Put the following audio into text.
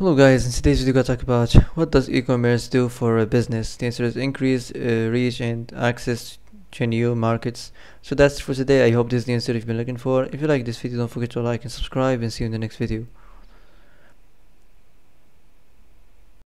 Hello guys, in today's video we're going to talk about what does e-commerce do for a business. The answer is increase reach and access to new markets. So that's for today. I hope this is the answer you've been looking for. If you like this video, don't forget to like and subscribe, and see you in the next video.